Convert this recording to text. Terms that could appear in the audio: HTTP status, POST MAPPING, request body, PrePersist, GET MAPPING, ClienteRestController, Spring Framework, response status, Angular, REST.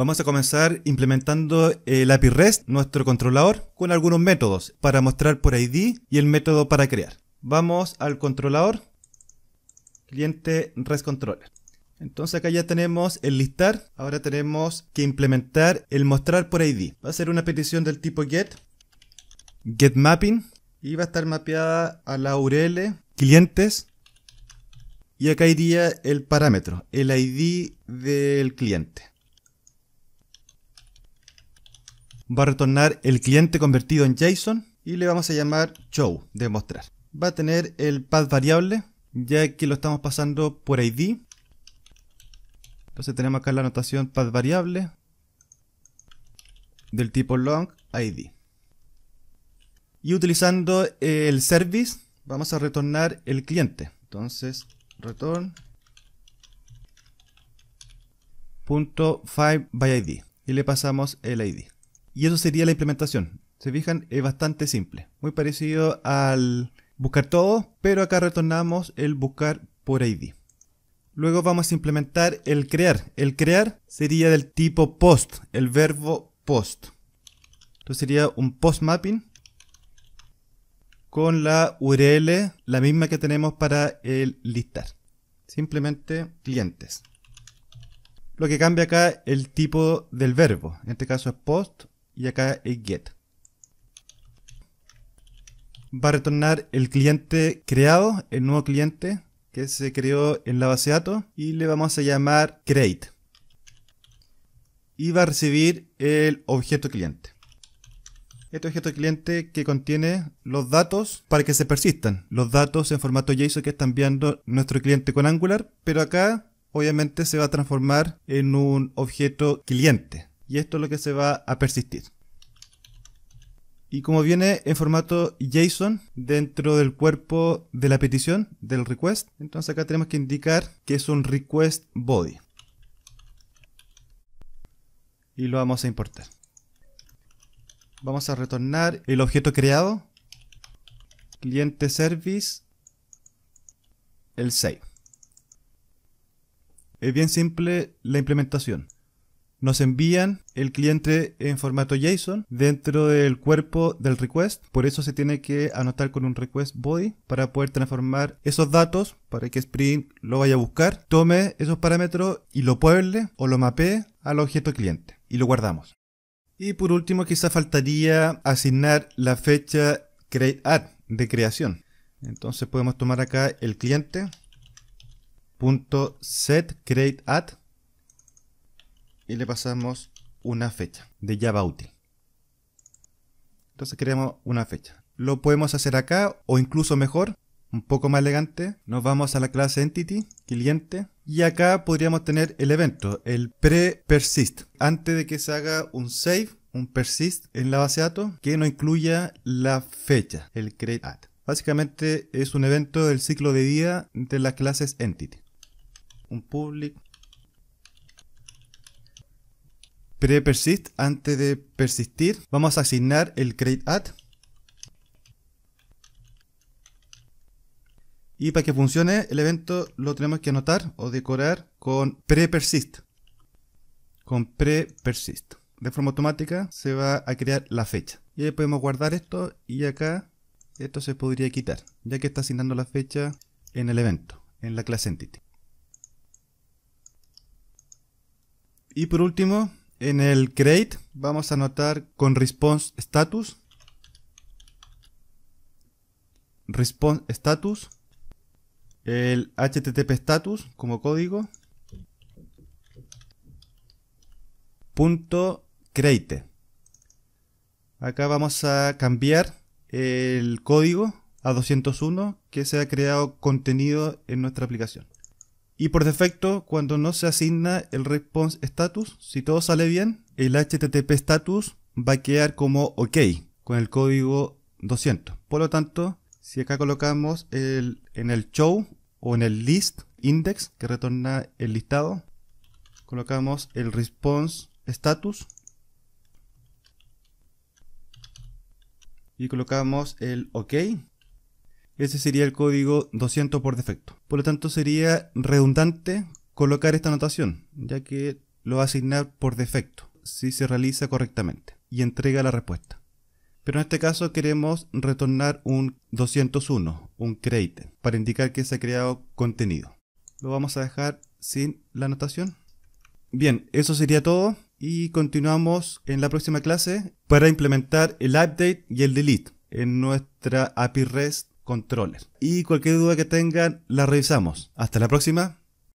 Vamos a comenzar implementando el API REST, nuestro controlador, con algunos métodos para mostrar por ID y el método para crear. Vamos al controlador, ClienteRestController. Entonces acá ya tenemos el listar, ahora tenemos que implementar el mostrar por ID. Va a ser una petición del tipo GET MAPPING, y va a estar mapeada a la URL, clientes, y acá iría el parámetro, el ID del cliente. Va a retornar el cliente convertido en JSON y le vamos a llamar show, demostrar. Va a tener el path variable, ya que lo estamos pasando por ID. Entonces tenemos acá la anotación path variable del tipo long ID. Y utilizando el service vamos a retornar el cliente. Entonces return .find by ID y le pasamos el ID. Y eso sería la implementación. Se fijan, es bastante simple. Muy parecido al buscar todo, pero acá retornamos el buscar por ID. Luego vamos a implementar el crear. El crear sería del tipo post, el verbo post. Entonces sería un post mapping con la URL, la misma que tenemos para el listar. Simplemente clientes. Lo que cambia acá el tipo del verbo. En este caso es post. Y acá es get. Va a retornar el cliente creado, el nuevo cliente que se creó en la base de datos, y le vamos a llamar create. Y va a recibir el objeto cliente. Este objeto cliente que contiene los datos para que se persistan. Los datos en formato JSON que está enviando nuestro cliente con Angular, pero acá obviamente se va a transformar en un objeto cliente. Y esto es lo que se va a persistir. Y como viene en formato JSON dentro del cuerpo de la petición, del request, entonces acá tenemos que indicar que es un request body. Y lo vamos a importar. Vamos a retornar el objeto creado, cliente service, el save. Es bien simple la implementación. Nos envían el cliente en formato JSON dentro del cuerpo del request. Por eso se tiene que anotar con un request body para poder transformar esos datos para que Spring lo vaya a buscar, tome esos parámetros y lo pueble o lo mapee al objeto cliente. Y lo guardamos. Y por último quizás faltaría asignar la fecha createAd de creación. Entonces podemos tomar acá el cliente .setCreateAd y le pasamos una fecha de Java útil. Entonces creamos una fecha. Lo podemos hacer acá o incluso mejor, un poco más elegante. Nos vamos a la clase Entity, cliente. Y acá podríamos tener el evento, el PrePersist. Antes de que se haga un save, un persist en la base de datos que no incluya la fecha, el createAd. Básicamente es un evento del ciclo de vida de las clases Entity. Un public PrePersist, antes de persistir, vamos a asignar el createAd. Y para que funcione el evento lo tenemos que anotar o decorar con PrePersist. Con PrePersist. De forma automática se va a crear la fecha. Y ahí podemos guardar esto y acá esto se podría quitar, ya que está asignando la fecha en el evento, en la clase Entity. Y por último, en el create vamos a anotar con response status. Response status. El HTTP status como código. Punto create. Acá vamos a cambiar el código a 201 que se ha creado contenido en nuestra aplicación. Y por defecto, cuando no se asigna el response status, si todo sale bien, el HTTP status va a quedar como OK, con el código 200. Por lo tanto, si acá colocamos en el show o en el list index que retorna el listado, colocamos el response status y colocamos el OK. Ese sería el código 200 por defecto. Por lo tanto sería redundante colocar esta anotación, ya que lo va a asignar por defecto si se realiza correctamente y entrega la respuesta. Pero en este caso queremos retornar un 201, un created, para indicar que se ha creado contenido. Lo vamos a dejar sin la anotación. Bien, eso sería todo y continuamos en la próxima clase para implementar el update y el delete en nuestra API REST Controller. Y cualquier duda que tengan la revisamos. Hasta la próxima.